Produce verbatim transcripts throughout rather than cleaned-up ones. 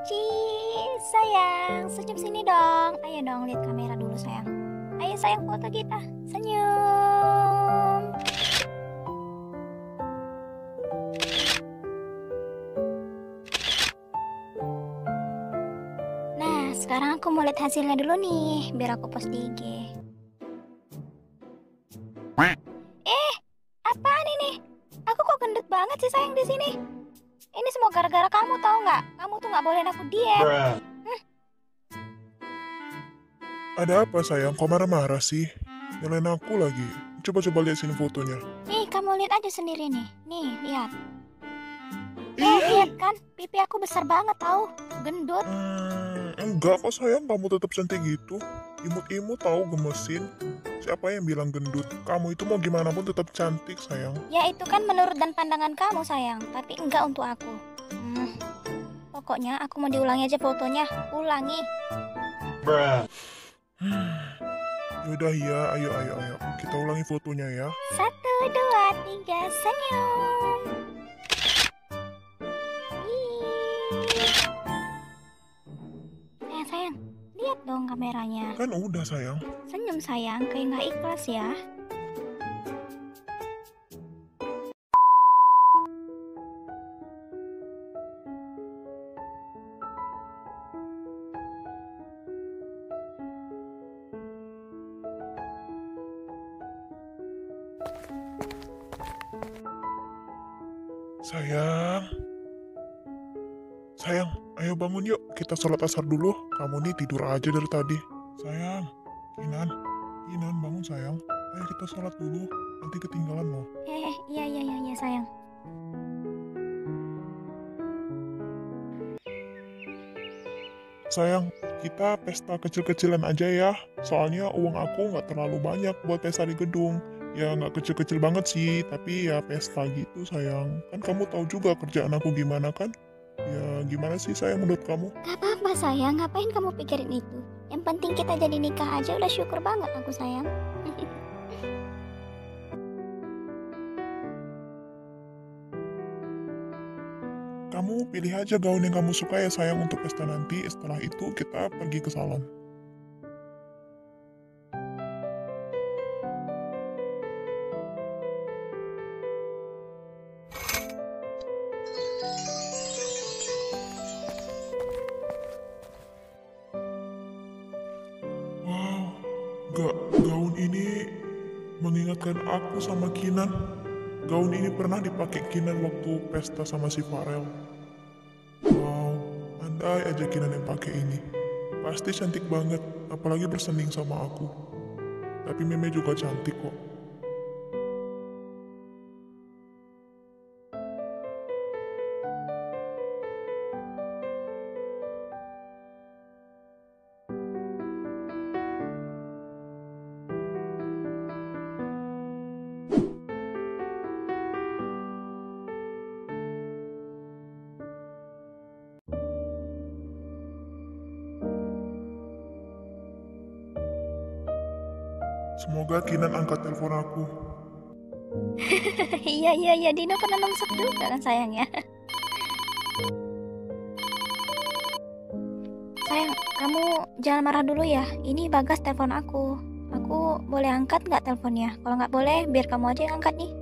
Ciii, sayang, senyum sini dong. Ayo dong, lihat kamera dulu sayang. Ayo sayang, foto kita. Senyum. Nah, sekarang aku mau lihat hasilnya dulu nih, biar aku post di I G. Eh, apaan ini? Aku kok gendut banget sih sayang di sini. Ini semua gara-gara kamu, tahu nggak? Kamu tuh nggak bolehin aku diet. Hmm. Ada apa sayang? Kok marah-marah sih? Nyalain aku lagi. Coba-coba lihat sini fotonya. Nih, kamu lihat aja sendiri nih. Nih, lihat. Eh, eh lihat kan? Pipi aku besar banget tahu. Gendut. Hmm, enggak kok sayang, kamu tetap cantik gitu. Imut-imut tahu, gemesin. Siapa yang bilang gendut? Kamu itu mau gimana pun tetap cantik, sayang. Ya itu kan menurut dan pandangan kamu, sayang. Tapi enggak untuk aku. Hmm. Pokoknya aku mau diulangi aja fotonya. Ulangi. Bruh. Yaudah ya, ayo, ayo, ayo. Kita ulangi fotonya ya. Satu, dua, tiga, senyum. Sayang, sayang. Lihat dong kameranya. Kan udah sayang. Senyum sayang, kayak nggak ikhlas ya. Sayang. Sayang, ayo bangun yuk. Kita sholat asar dulu. Kamu nih tidur aja dari tadi. Sayang, Kinan, Kinan bangun sayang. Ayo kita sholat dulu. Nanti ketinggalan loh. Eh, iya iya iya iya sayang. Sayang, kita pesta kecil-kecilan aja ya. Soalnya uang aku nggak terlalu banyak buat pesta di gedung. Ya nggak kecil-kecil banget sih, tapi ya pesta gitu sayang. Kan kamu tahu juga kerjaan aku gimana kan? Ya gimana sih sayang menurut kamu? Gak apa-apa sayang, ngapain kamu pikirin itu? Yang penting kita jadi nikah aja udah syukur banget aku sayang. Kamu pilih aja gaun yang kamu suka ya sayang untuk pesta nanti. Setelah itu kita pergi ke salon. Gaun ini mengingatkan aku sama Kinan. Gaun ini pernah dipakai Kinan waktu pesta sama si Farel. Wow, andai aja Kinan yang pakai ini. Pasti cantik banget, apalagi bersanding sama aku. Tapi Meme juga cantik kok. Semoga Kinan angkat telepon aku. Iya, iya, iya. Dino pernah nungsep juga kan sayang ya. Sayang, kamu jangan marah dulu ya. Ini Bagas telepon aku. Aku boleh angkat nggak teleponnya? Kalau nggak boleh, biar kamu aja yang angkat nih.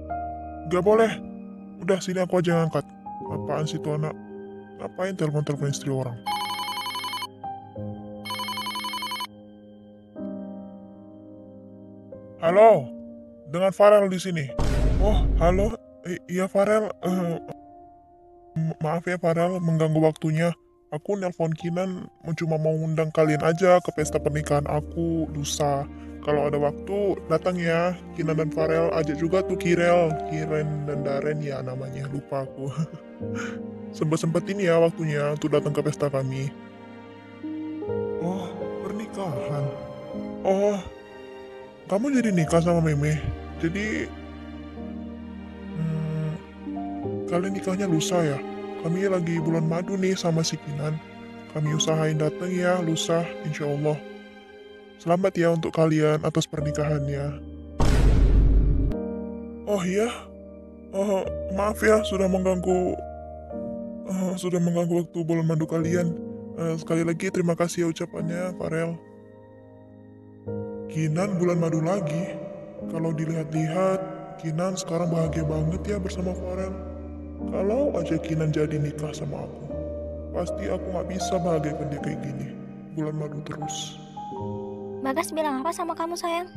Nggak boleh. Udah, sini aku aja yang angkat. Apaan sih tuh anak? Ngapain telepon-telepon istri orang? Halo, dengan Farel di sini. Oh, halo, I iya Farel. Uh, maaf ya Farel, mengganggu waktunya. Aku nelpon Kinan, cuma mau undang kalian aja ke pesta pernikahan aku lusa. Kalau ada waktu, datang ya. Kinan dan Farel, ajak juga tuh Kirel, Kiren dan Daren ya namanya. Lupa aku. Sempet-sempetin ya waktunya untuk datang ke pesta kami. Oh, pernikahan. Oh. Kamu jadi nikah sama Meme, jadi hmm, kalian nikahnya lusa ya? Kami lagi bulan madu nih sama si Kinan. Kami usahain dateng ya lusa, insya Allah. Selamat ya untuk kalian atas pernikahannya. Oh iya, uh, maaf ya sudah mengganggu uh, sudah mengganggu waktu bola madu kalian. Uh, sekali lagi terima kasih ya ucapannya, Farel. Kinan bulan madu lagi. Kalau dilihat-lihat, Kinan sekarang bahagia banget ya bersama Farel. Kalau aja Kinan jadi nikah sama aku, pasti aku gak bisa bahagiakan dia kayak gini. Bulan madu terus. Bagas bilang apa sama kamu, sayang?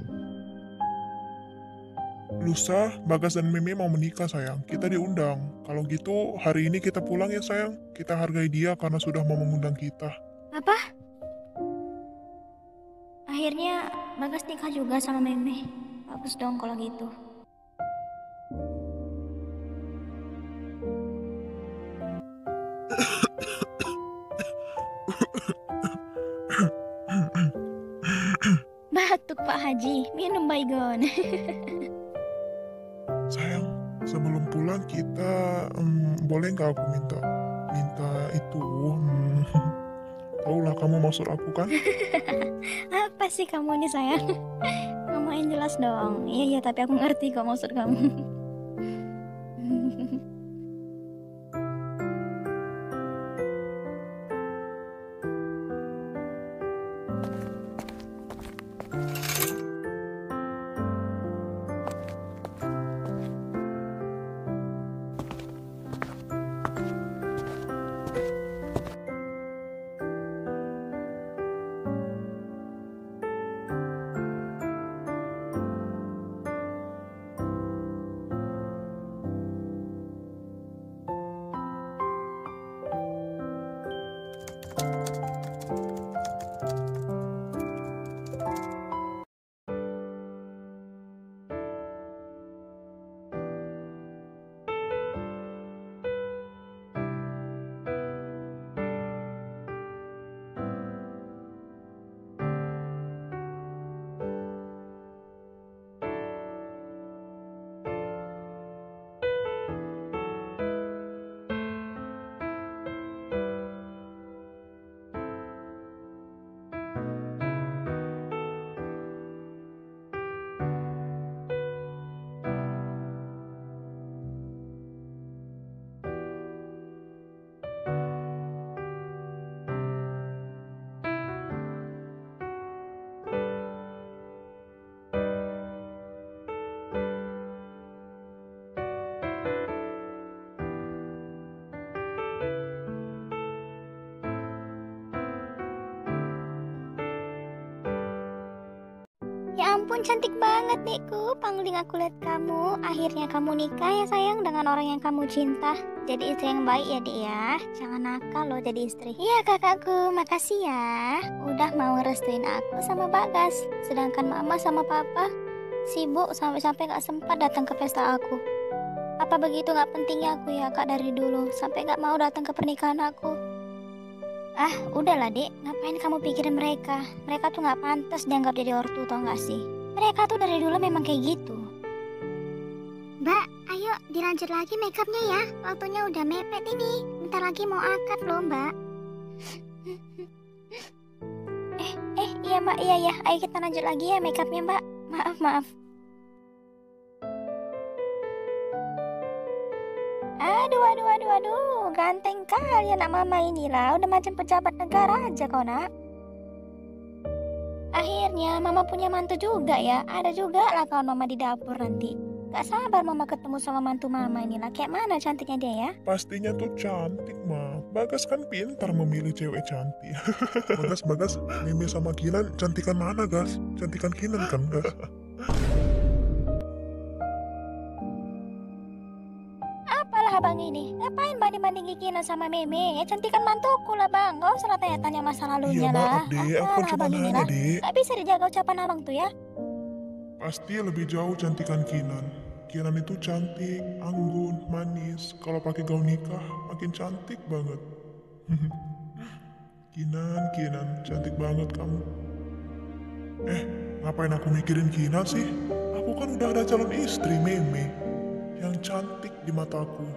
Lusa, Bagas dan Mimi mau menikah, sayang. Kita diundang. Kalau gitu, hari ini kita pulang ya, sayang. Kita hargai dia karena sudah mau mengundang kita. Apa? Akhirnya, Bagas nikah juga sama Mimi. Bagus dong kalau gitu. Batuk, Pak Haji. Minum baygon. Sayang, sebelum pulang kita um, boleh nggak aku minta minta itu um, taulah kamu maksud aku kan. Apa sih kamu nih sayang, ngomongin jelas dong. Iya iya tapi aku ngerti kok maksud kamu. Ampun cantik banget Dekku, pangling aku lihat kamu. Akhirnya kamu nikah ya sayang dengan orang yang kamu cinta. Jadi istri yang baik ya Dek ya. Jangan nakal loh jadi istri. Iya kakakku, makasih ya. Udah mau restuin aku sama Bagas. Sedangkan mama sama papa sibuk sampai-sampai gak sempat datang ke pesta aku. Apa begitu gak pentingnya aku ya kak dari dulu sampai gak mau datang ke pernikahan aku. Ah udahlah Dek, ngapain kamu pikirin mereka. Mereka tuh gak pantas dianggap jadi ortu tau gak sih. Mereka tuh dari dulu memang kayak gitu. Mbak, ayo dilanjut lagi makeupnya ya. Waktunya udah mepet ini. Bentar lagi mau akad loh Mbak. eh, eh, iya Mbak, iya ya. Ayo kita lanjut lagi ya makeupnya Mbak. Maaf, maaf. Aduh, aduh, aduh, aduh. Ganteng kali anak mama ini lah. Udah macam pejabat negara aja kau nak. Akhirnya mama punya mantu juga ya. Ada juga lah kawan mama di dapur nanti. Gak sabar mama ketemu sama mantu mama ini lah. Kayak mana cantiknya dia ya. Pastinya tuh cantik ma. Bagas kan pintar memilih cewek cantik. Bagas-bagas Mimi sama Kinan cantikan mana Gas? Cantikan Kinan kan Gas? Apalah abang ini, ngapain banding-bandingin Kinan sama Mimi? Ya cantikan mantuku lah bang. Gak usah tanya-tanya masa lalunya ya, lah. Iya maaf deh, aku cuma nanya deh. Gak bisa dijaga ucapan abang tuh ya. Pasti lebih jauh cantikan Kinan. Kinan itu cantik, anggun, manis. Kalau pakai gaun nikah makin cantik banget. Kinan, Kinan, cantik banget kamu. Eh, ngapain aku mikirin Kinan sih? Aku kan udah ada calon istri Mimi yang cantik di mataku.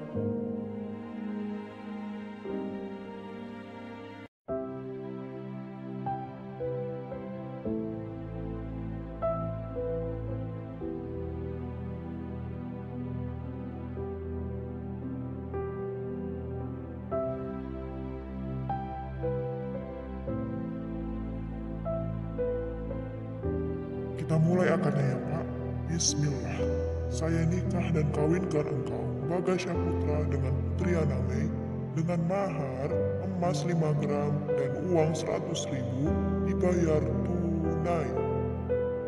Kita mulai akarnya ya Pak. Bismillah. Saya nikah dan kawinkan engkau Bagas Syaputra dengan Putri Aname dengan mahar emas lima gram dan uang seratus ribu dibayar tunai.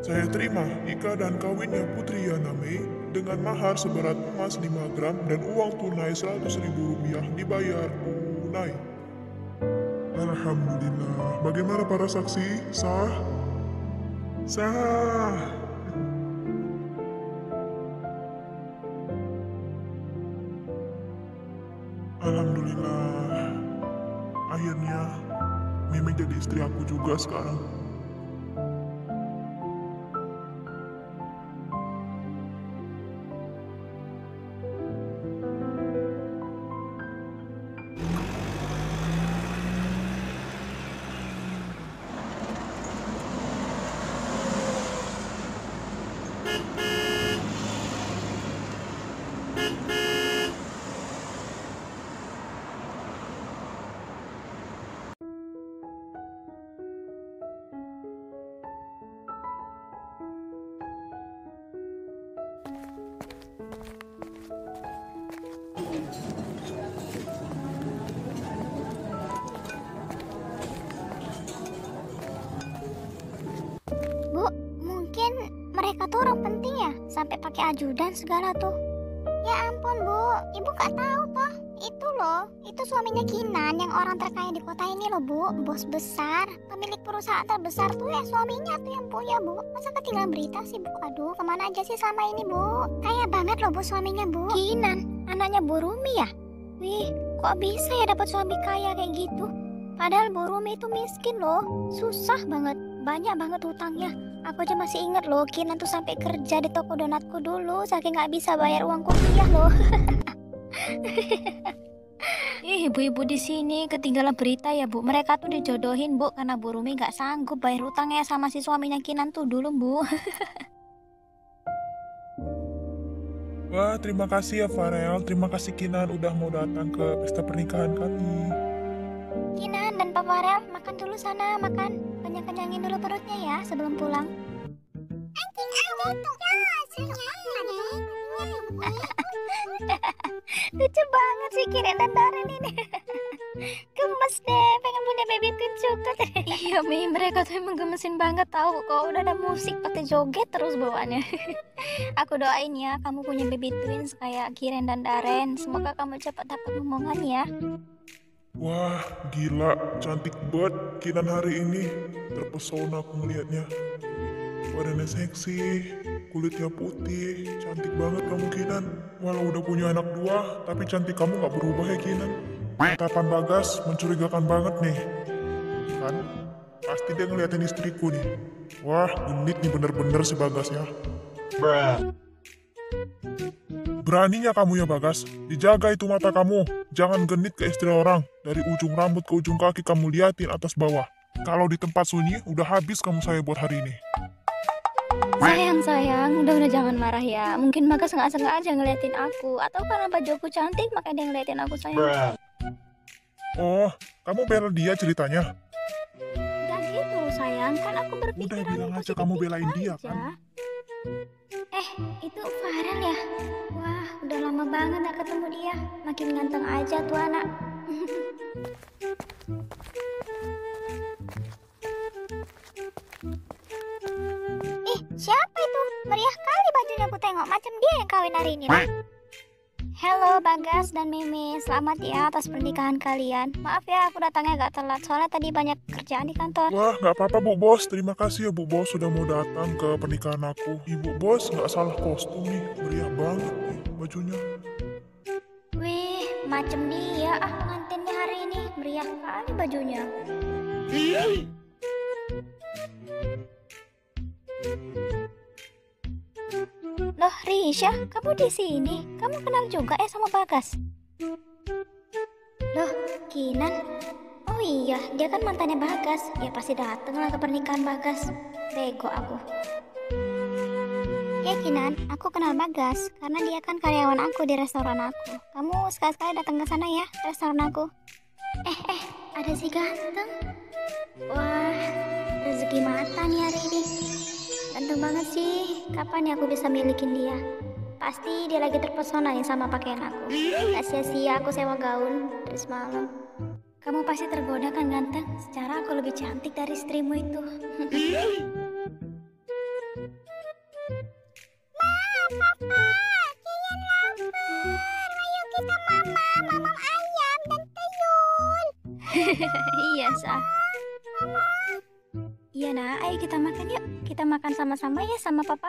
Saya terima nikah dan kawinnya Putri Aname dengan mahar seberat emas lima gram dan uang tunai seratus ribu rupiah dibayar tunai. Alhamdulillah. Bagaimana para saksi? Sah? Sah. Alhamdulillah. Akhirnya Mimi jadi istri aku juga sekarang. Mereka tuh orang penting ya, sampai pakai ajudan segala tuh. Ya ampun Bu, Ibu gak tahu toh. Itu loh, itu suaminya Kinan yang orang terkaya di kota ini loh Bu, bos besar, pemilik perusahaan terbesar tuh ya suaminya tuh yang punya Bu. Masa ketinggalan berita sih Bu, aduh kemana aja sih sama ini Bu. Kaya banget loh Bu suaminya Bu. Kinan, anaknya Bu Rumi ya? Wih, kok bisa ya dapat suami kaya kayak gitu? Padahal Bu Rumi itu miskin loh, susah banget, banyak banget hutangnya. Aku aja masih inget loh, Kinan tuh sampai kerja di toko donatku dulu, saking nggak bisa bayar uang kuliah loh. Ih, ibu-ibu di sini ketinggalan berita ya Bu. Mereka tuh dijodohin Bu, karena Bu Rumi nggak sanggup bayar hutangnya sama si suaminya Kinan tuh dulu Bu. Wah, terima kasih ya Farel, terima kasih Kinan udah mau datang ke pesta pernikahan kami. Kinan dan Pak Farel, makan dulu sana, makan. Kenyang-kenyangin dulu perutnya ya sebelum pulang. Lucu banget sih Kinan dan Farel ini. Gemes deh, pengen punya baby cucu. Iya Mi, mereka tuh emang gemesin banget tahu. Kok udah ada musik pakai joget terus bawaannya. Aku doain ya kamu punya baby twins kayak Kinan dan Farel. Semoga kamu cepat dapat momongan ya. Wah, gila, cantik banget Kinan hari ini. Terpesona aku ngeliatnya. Badannya seksi, kulitnya putih, cantik banget kamu Kinan. Walau udah punya anak dua, tapi cantik kamu gak berubah ya Kinan. Tatapan Bagas mencurigakan banget nih. Kan, pasti dia ngeliatin istriku nih. Wah, genit nih bener-bener si Bagas ya. Bruh. Beraninya kamu ya Bagas, dijaga itu mata kamu. Jangan genit ke istri orang, dari ujung rambut ke ujung kaki kamu liatin atas bawah. Kalau di tempat sunyi, udah habis kamu saya buat hari ini. Sayang-sayang, udah-udah jangan marah ya. Mungkin Bagas nggak sengaja ngeliatin aku, atau karena bajuku cantik makanya dia ngeliatin aku sayang. Oh, kamu bela dia ceritanya? Gak gitu sayang, kan aku berpikiran. Udah bilang aja kamu belain dia aja. Kan? Eh, itu Farel ya? Wah, udah lama banget gak ketemu dia. Makin ganteng aja tuh anak. Ih, siapa itu? Meriah kali bajunya ku tengok. Macam dia yang kawin hari ini. Lah. Halo Bagas dan Mimi, selamat ya atas pernikahan kalian. Maaf ya aku datangnya agak telat, soalnya tadi banyak kerjaan di kantor. Wah gak apa-apa Bu Bos, terima kasih ya Bu Bos sudah mau datang ke pernikahan aku. Ibu Bos gak salah kostum nih, meriah banget nih bajunya. Wih macem dia ah pengantinnya hari ini, meriah kali bajunya. Ih. Loh Risha, kamu di sini? Kamu kenal juga eh sama Bagas? Loh, Kinan? Oh iya, dia kan mantannya Bagas. Ya pasti dateng lah ke pernikahan Bagas. Bego aku. Ya Kinan, aku kenal Bagas karena dia kan karyawan aku di restoran aku. Kamu sekali-sekali datang ke sana ya, restoran aku. Eh eh, ada si ganteng. Wah, rezeki mata nih hari ini. Ganteng banget sih, kapan ya aku bisa milikin dia? Pasti dia lagi terpesona nih sama pakaian aku. Gak sia-sia aku sewa gaun dari semalam. Kamu pasti tergoda kan ganteng? Secara aku lebih cantik dari istrimu itu. Ma, papa, Kinan lapar. Ayo kita mama, mama ayam dan tuyul. Iya, Sa. Mama. Iya, nah, ayo kita makan yuk. Kita makan sama-sama ya sama papa.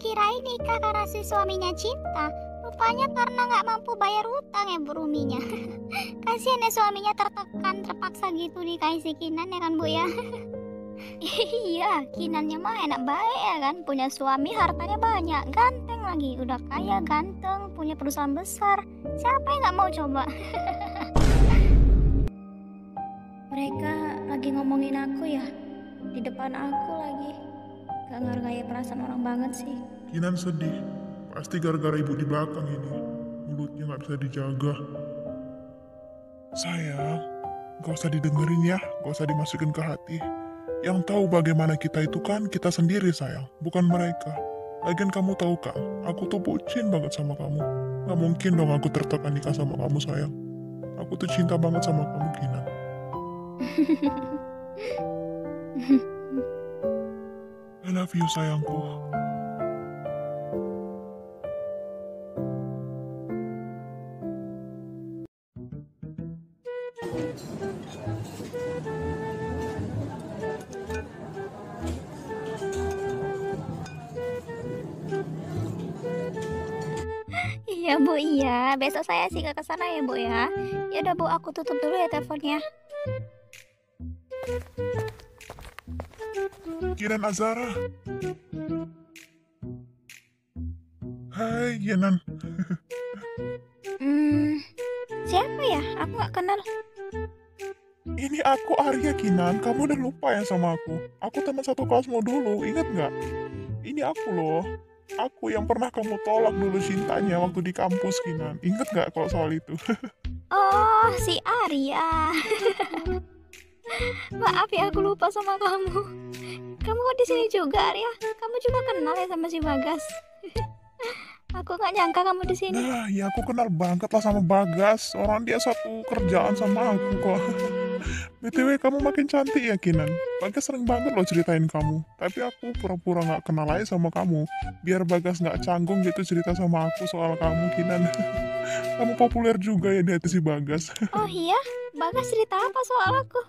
Kirain Ika karena si suaminya cinta, rupanya karena nggak mampu bayar utang ya Bu Ruminya. Kasihan ya suaminya tertekan, terpaksa gitu dikasih Kinan ya kan Bu ya. Iya, Kinannya mah enak baik ya kan, punya suami hartanya banyak, ganteng lagi, udah kaya ganteng, punya perusahaan besar. Siapa yang nggak mau coba? Mereka lagi ngomongin aku ya, di depan aku lagi. Gak ngargain perasaan orang banget sih. Kinan sedih, pasti gara-gara ibu di belakang ini. Mulutnya gak bisa dijaga. Sayang, gak usah didengerin ya, gak usah dimasukin ke hati. Yang tahu bagaimana kita itu kan kita sendiri sayang, bukan mereka. Lagian kamu tahu kan, aku tuh bucin banget sama kamu. Gak mungkin dong aku tertekan nikah sama kamu sayang. Aku tuh cinta banget sama kamu Kinan. I love you, sayangku. Iya, Bu, iya. Besok saya sih ke sana ya, Bu ya. Ya udah, Bu, aku tutup dulu ya teleponnya. Kinan Azara. Hai Kinan. Hmm, siapa ya? Aku gak kenal. Ini aku Arya Kinan. Kamu udah lupa ya sama aku. Aku teman satu kelasmu dulu. Ingat gak? Ini aku loh. Aku yang pernah kamu tolak dulu cintanya waktu di kampus Kinan. Ingat gak kalau soal itu? Oh, si Arya. Maaf ya aku lupa sama kamu. Kamu kok di sini juga Arya? Kamu juga kenal ya sama si Bagas? Aku nggak nyangka kamu di sini. Nah, ya aku kenal banget lah sama Bagas. Orang dia satu kerjaan sama aku kok. B T W kamu makin cantik ya Kinan. Bagas sering banget loh ceritain kamu. Tapi aku pura-pura nggak kenal aja sama kamu. Biar Bagas nggak canggung gitu cerita sama aku soal kamu Kinan. Kamu populer juga ya di hati si Bagas. Oh iya? Bagas cerita apa soal aku?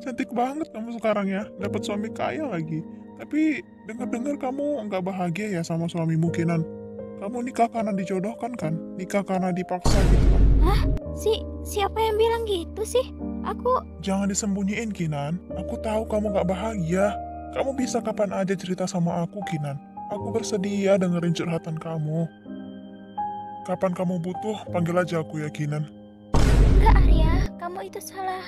Cantik banget kamu sekarang ya, dapat suami kaya lagi. Tapi dengar-dengar kamu nggak bahagia ya sama suamimu Kinan. Kamu nikah karena dijodohkan kan? Nikah karena dipaksa gitu kan? Hah? Si siapa yang bilang gitu sih? Aku... Jangan disembunyiin Kinan, aku tahu kamu nggak bahagia. Kamu bisa kapan aja cerita sama aku Kinan. Aku bersedia dengerin curhatan kamu. Kapan kamu butuh, panggil aja aku ya Kinan. Enggak Arya, kamu itu salah.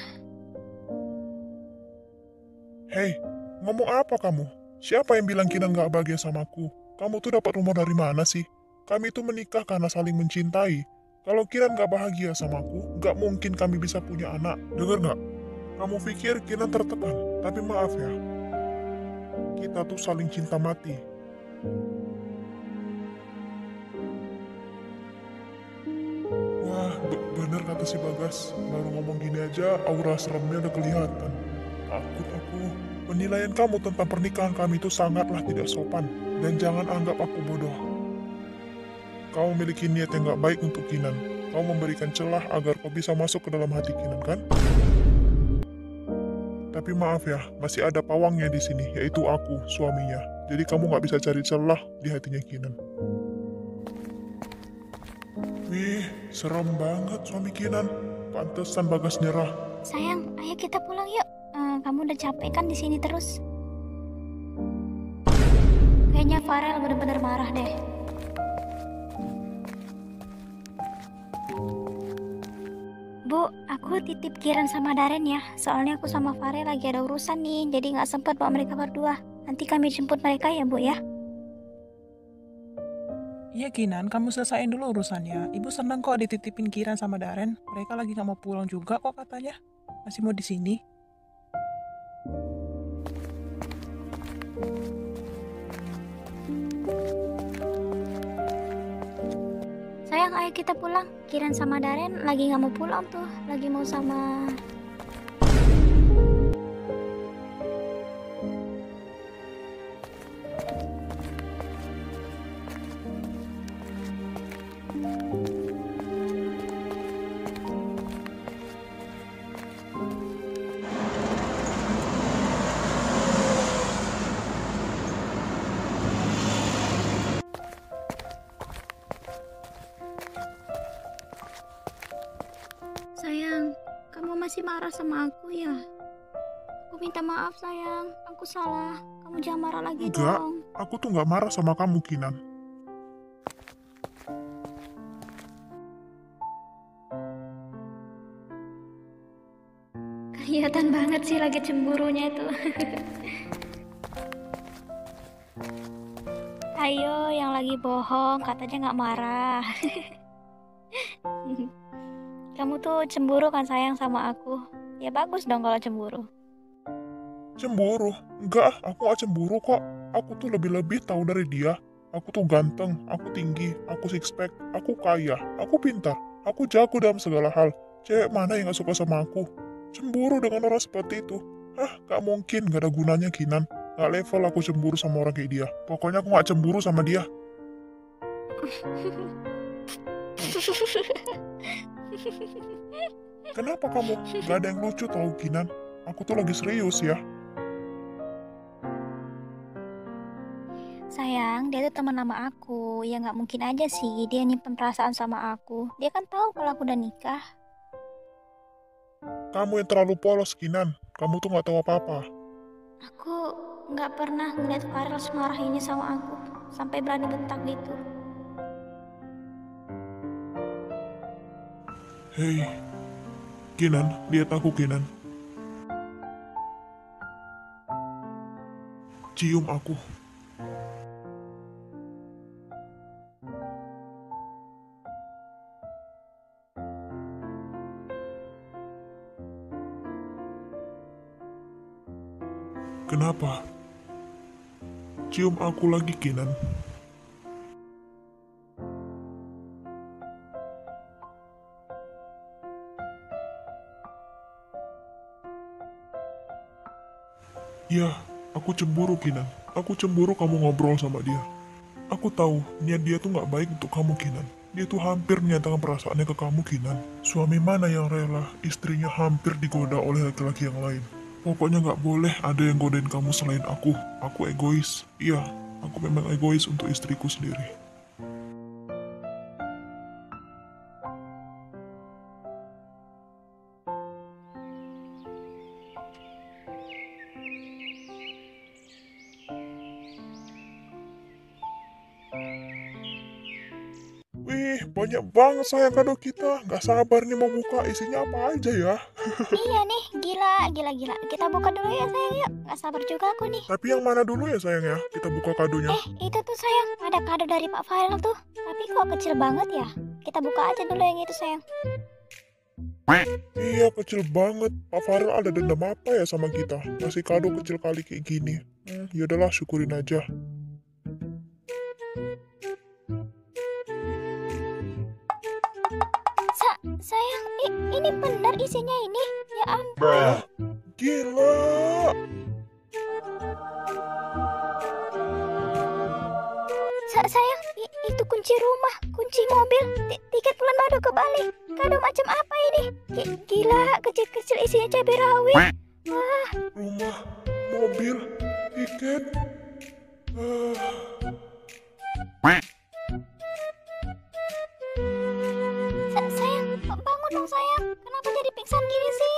Hei, ngomong apa kamu? Siapa yang bilang Kinan gak bahagia sama aku? Kamu tuh dapat rumor dari mana sih? Kami tuh menikah karena saling mencintai. Kalau Kinan gak bahagia sama aku, gak mungkin kami bisa punya anak. Dengar gak? Kamu pikir Kinan tertekan, tapi maaf ya. Kita tuh saling cinta mati. Wah, bener kata si Bagas. Baru ngomong gini aja, aura seremnya udah kelihatan. Takut aku. Penilaian kamu tentang pernikahan kami itu sangatlah tidak sopan. Dan jangan anggap aku bodoh. Kau memiliki niat yang gak baik untuk Kinan. Kau memberikan celah agar kau bisa masuk ke dalam hati Kinan, kan? Tapi maaf ya, masih ada pawangnya di sini, yaitu aku, suaminya. Jadi kamu gak bisa cari celah di hatinya Kinan. Wih, serem banget suami Kinan. Pantesan Bagas nyerah. Sayang, ayo kita pulang yuk. Uh, kamu udah capek kan di sini terus? Kayaknya Farel bener-bener marah deh. Bu, aku titip Kiran sama Daren ya. Soalnya aku sama Farel lagi ada urusan nih, jadi nggak sempat bawa mereka berdua. Nanti kami jemput mereka ya, Bu ya. Iya Kinan, kamu selesain dulu urusannya. Ibu seneng kok dititipin Kiran sama Daren. Mereka lagi gak mau pulang juga kok katanya. Masih mau di sini. Sayang, ayo kita pulang. Kiran sama Daren lagi gak mau pulang tuh. Lagi mau sama... Sayang, kamu masih marah sama aku ya? Aku minta maaf sayang, aku salah. Kamu jangan marah lagi enggak, dong. Aku tuh nggak marah sama kamu Kinan. Kelihatan banget sih lagi cemburunya itu. Ayo, yang lagi bohong katanya nggak marah. Kamu tuh cemburu kan sayang sama aku? Ya bagus dong kalau cemburu. Cemburu? Enggak, aku gak cemburu kok. Aku tuh lebih-lebih tahu dari dia. Aku tuh ganteng, aku tinggi, aku six pack, aku kaya, aku pintar, aku jago dalam segala hal. Cewek mana yang gak suka sama aku? Cemburu dengan orang seperti itu? Hah, gak mungkin, gak ada gunanya Kinan. Gak level aku cemburu sama orang kayak dia. Pokoknya aku gak cemburu sama dia. Kenapa kamu? Gak ada yang lucu tau Kinan. Aku tuh lagi serius ya. Sayang, dia tuh teman lama aku. Ya gak mungkin aja sih dia nyimpen perasaan sama aku. Dia kan tahu kalau aku udah nikah. Kamu yang terlalu polos Kinan. Kamu tuh gak tahu apa-apa. Aku gak pernah ngeliat Farel semarah ini sama aku. Sampai berani bentak gitu. Hei, Kinan, lihat aku Kinan. Cium aku. Kenapa? Cium aku lagi Kinan. Iya, aku cemburu Kinan. Aku cemburu kamu ngobrol sama dia. Aku tahu niat dia tuh gak baik untuk kamu Kinan. Dia tuh hampir menyatakan perasaannya ke kamu Kinan. Suami mana yang rela istrinya hampir digoda oleh laki-laki yang lain? Pokoknya gak boleh ada yang godain kamu selain aku. Aku egois. Iya, aku memang egois untuk istriku sendiri. Wih, banyak banget sayang kado kita. Gak sabar nih mau buka, isinya apa aja ya. Iya nih, gila, gila, gila. Kita buka dulu ya sayang, yuk. Gak sabar juga aku nih. Tapi yang mana dulu ya sayang ya, kita buka kadonya. Eh, itu tuh sayang, ada kado dari Pak Farel tuh. Tapi kok kecil banget ya. Kita buka aja dulu yang itu sayang. Iya, kecil banget. Pak Farel ada dendam apa ya sama kita? Masih kado kecil kali kayak gini. Hmm, yaudahlah, syukurin aja. Sayang, ini benar isinya ini. Ya ampun. Gila. Sayang, itu kunci rumah, kunci mobil, tiket bulan madu ke Bali. Kado macam apa ini? Gila, kecil-kecil isinya cabai rawit. Wah. Rumah, mobil, tiket. Ah. sayang, kenapa jadi pingsan gini sih?